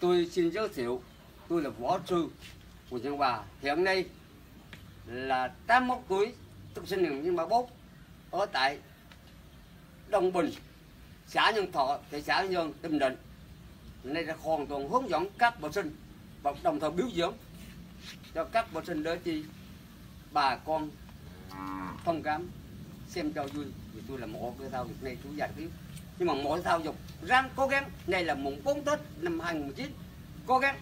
Tôi xin giới thiệu, tôi là võ sư của Nhân Hòa, hiện nay là 81 tuổi, tôi sinh năm 1934 ở tại Đông Bình, xã Nhân Thọ, thị xã Nhân Bình Định. Nay đã hoàn toàn hướng dẫn các bộ sinh và đồng thời biểu diễn cho các bộ sinh để chi bà con thông cảm xem cho vui. Vì tôi là một cái thao dục này chủ giải thiếu, nhưng mà mỗi thao dục ráng cố gắng. Này là mùng 4 Tết năm 2019, cố gắng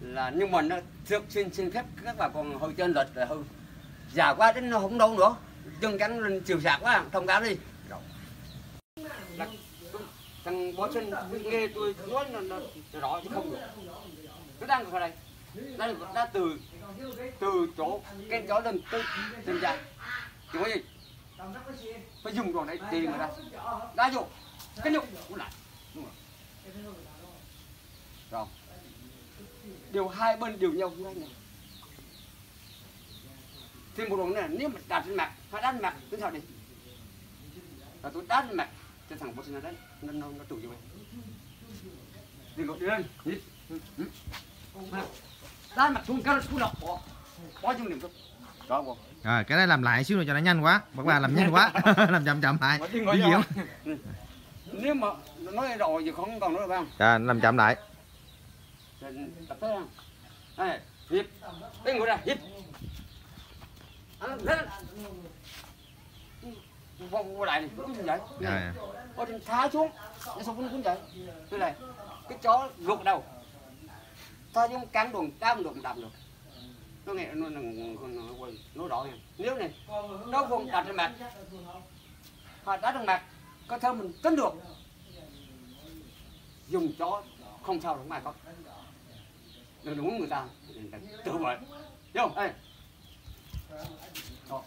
là nhưng mà nó trước xin phép các bà con hơi trên lịch là hơi già quá đến nó không đâu nữa, chân cánh lên chiều sạc quá, thông cảm đi. Là, thằng bó sinh nghe tôi nói nó rõ chứ không được, nó đang ở đây đã từ chỗ cái chó lên tới chân dài thì có gì phải dùng đồ này tiền mà ra đã vô cái nhục cũng lại đúng rồi. Rồi điều hai bên đều nhau như thế này thì một đồ này nếu mà đặt trên mặt phải đánh mặt cứ sao đi là tôi đánh mặt cho thằng bó sinh đấy nó trụ cho mình đi lột đi lên đá mặt xuống cái nó bỏ chung điểm thôi. Rồi cái này làm lại xíu nữa cho nó nhanh quá, bác bà làm nhanh quá, làm chậm lại. Nếu mà nói rồi thì không còn nữa không? À, làm chậm lại. Tập tới không? Đây, hít, đây ngồi đây, hít. Vô lại này, cũng vậy. Có thêm thá xuống, nó sao cũng vậy. Thế này, cái chó luộc đầu. Tha xuống cán đường, đam đường, đạp được. Tôi nghe nó quên nó đỏ nha. Nếu này nó không đặt trên mặt hoặc đá trên mặt có thể mình tính được dùng chó không sao được, mà không đừng đúng người ta tự vậy không đây đó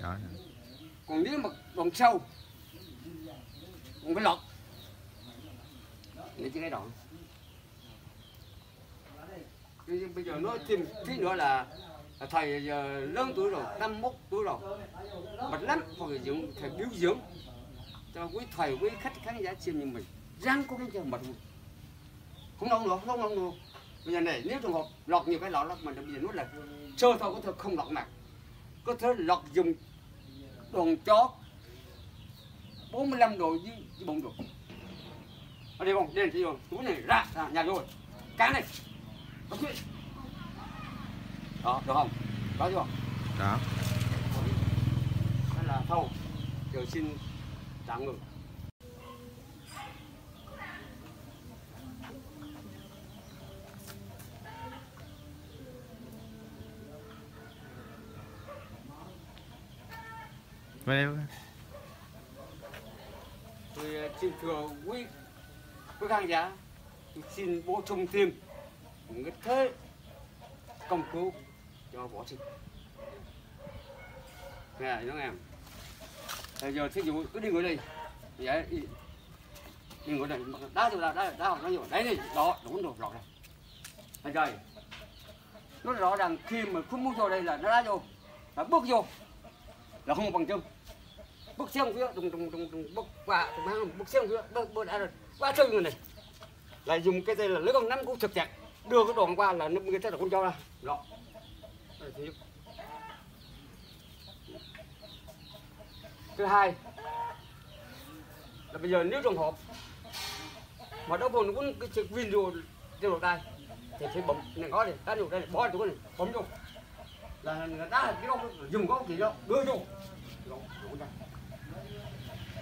đó. Còn nếu mà còn sâu còn phải lọt để chứ cái đoạn. Bây giờ nói thêm tí nữa là thầy giờ lớn tuổi rồi, 51 tuổi rồi, bật lắm, thầy biểu dưỡng cho quý thầy, quý khách khán giả xem như mình ráng có cái giờ mệt luôn, không đâu nữa, không đâu nữa. Bây giờ này nếu trường hợp lọt nhiều cái lọt lắm, mình bây giờ nói là sơ thôi có thể không lọt mặt, có thể lọt dùng đòn chó 45 độ với bụng được. Đi bông, đi rồi, túi này ra, nhà rồi, cá này, đó, được không? Đó chưa? Đó. Đó là thâu, giờ xin tạm ngừng. Tôi xin thưa quý khán giả, tôi xin bổ sung thêm một cái thế công cứu cho võ sinh. Nè, nó em. Bây giờ thí dụ cứ đi ngồi đây, vậy đi ngồi đây, đá rồi đá học nó rồi, đấy đi, đó đúng rồi, lọt này. Bây giờ nó rõ ràng khi mà không muốn vô đây là nó đá vô, là bước vô, là không bằng chân, bước xem phía, đùng bước qua, bước xem phía, bước đã rồi. Qua chơi người này là dùng cái dây là lấy con nắm cũng thực chặt đưa cái đòn qua là người ta là con cho ra lọ thứ hai là bây giờ nếu trường hợp mà đâu còn cũng cái chuyện video tiêu độc tay thì phải bấm này có này đá được đây bỏ chỗ này bấm vô là người ta cái đó dùng có gì đâu đưa vô đó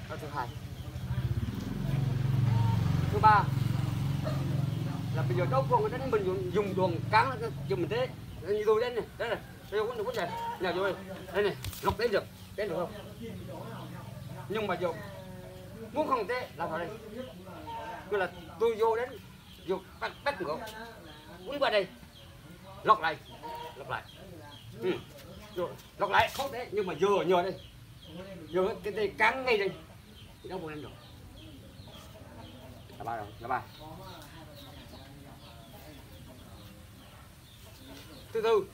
thứ hai. Thứ ba là bây giờ đâu còn đánh mình dùng đòn cán cho mình thế như tôi đánh này đấy này tôi cũng được vấn đề nhà rồi đây này lọc đến được không, nhưng mà dù muốn không thế là vào đây cứ là tôi vô đến vô bắt được cũng qua đây lọc lại rồi lọc lại không thế, nhưng mà vừa nhờ đây vừa cái dây cán ngay đây đâu còn đánh được. Là ba rồi, là ba. Thứ tư,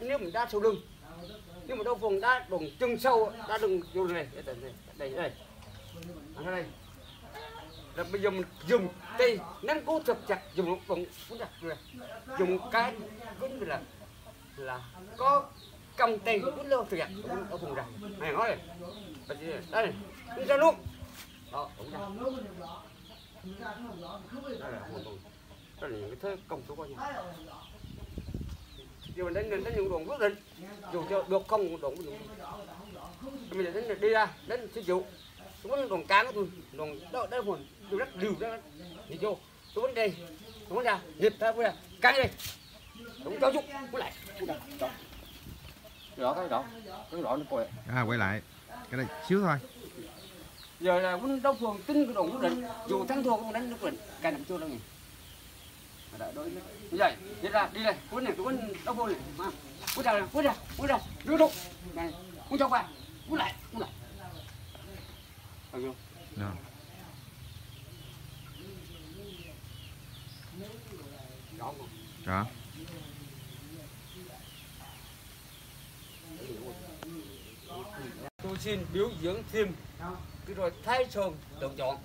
nếu mình đá sau lưng nhưng mà đâu vùng đã đùng chân sâu đã đừng vô này đây ở đây là bây giờ mình dùng tay nắm cố thật chặt, dùng bụng cũng chặt rồi, dùng cái cũng là có cầm tay cũng lâu thật chặt ở vùng này này nói này đây cũng ra luôn đó cũng ra đây là những cái công số coi nhỉ. Điều mình đến những đồn quyết định dù cho được không đồn mình đến là đi ra đến sử dụng tôi muốn đồn cá tôi đồn đó đây hồn tôi rất liều đó thì vô tôi muốn đây tôi muốn ra nhịp ra với cái đây cũng giáo dục với lại cái đó nó quay quay lại cái này xíu thôi giờ là muốn đóng phường tính cái đồn quyết định dù thắng thua cũng đánh quyết định cái nằm chưa đâu nhỉ. Đấy, đối như vậy đi ra đi đây cuốn này cuốn đâu vô này cuốn ra đưa đụng này cuốn trong qua cuốn lại được không? Được. Rõ không? Rõ. Tôi xin biểu diễn thêm cái rồi thái sơn được chọn.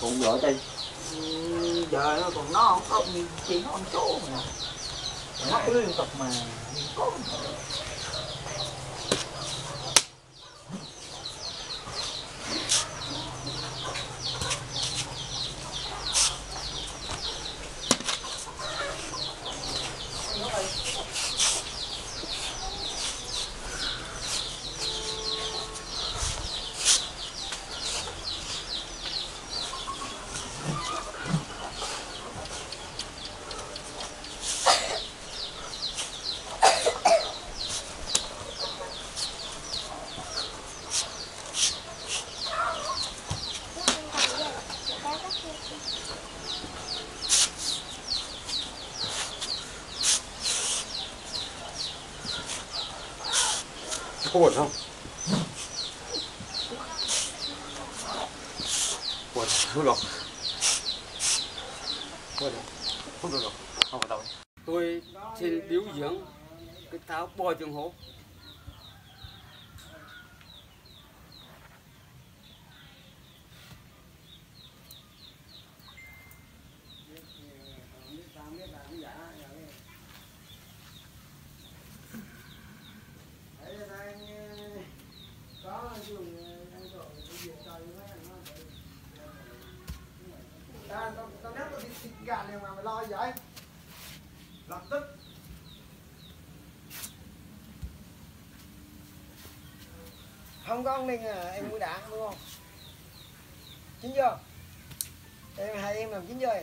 Cũng giỏi đây. Giờ nó còn nó không có nhưng chỉ nó ăn chỗ mà. Nó cứ liên tục mà có. Có buồn không? Buồn không được. Không được. Không vào đâu. Tôi xin biểu diễn cái tháo bò trường hổ. Tao nét tao đi thịt gà liền mà mày lo gì vậy? Lập tức không có ông Ninh à, em mới đã đúng không? Chín chưa? Em hai em làm chín chưa?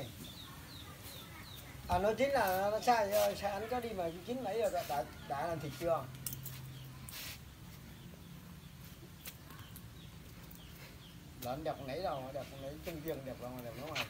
À nói chín là nó sai rồi, sai anh có đi mà chín nãy giờ đã làm thịt chưa? Lớn đẹp nấy đâu, đẹp nấy chân riêng đẹp đâu mà đẹp lắm mà.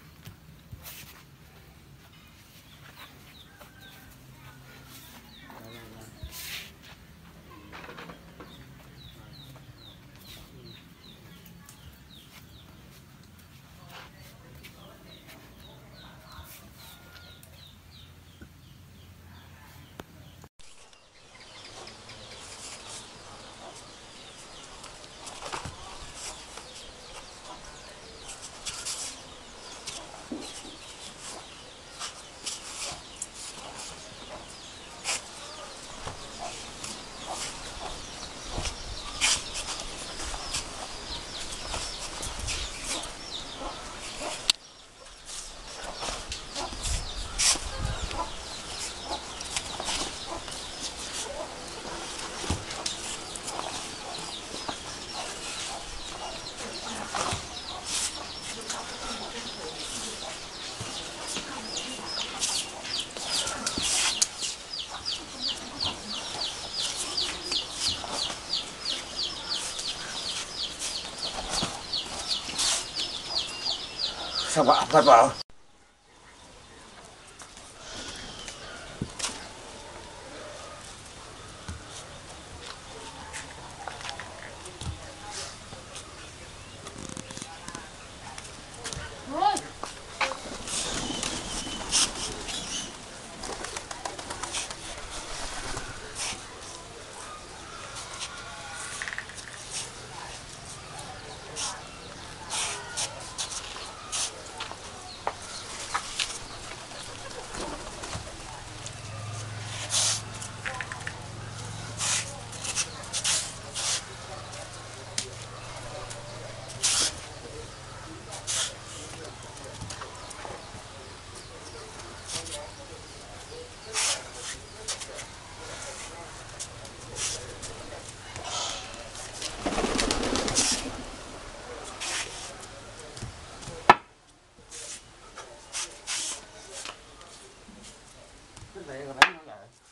Sao bà ập vào? Cái này là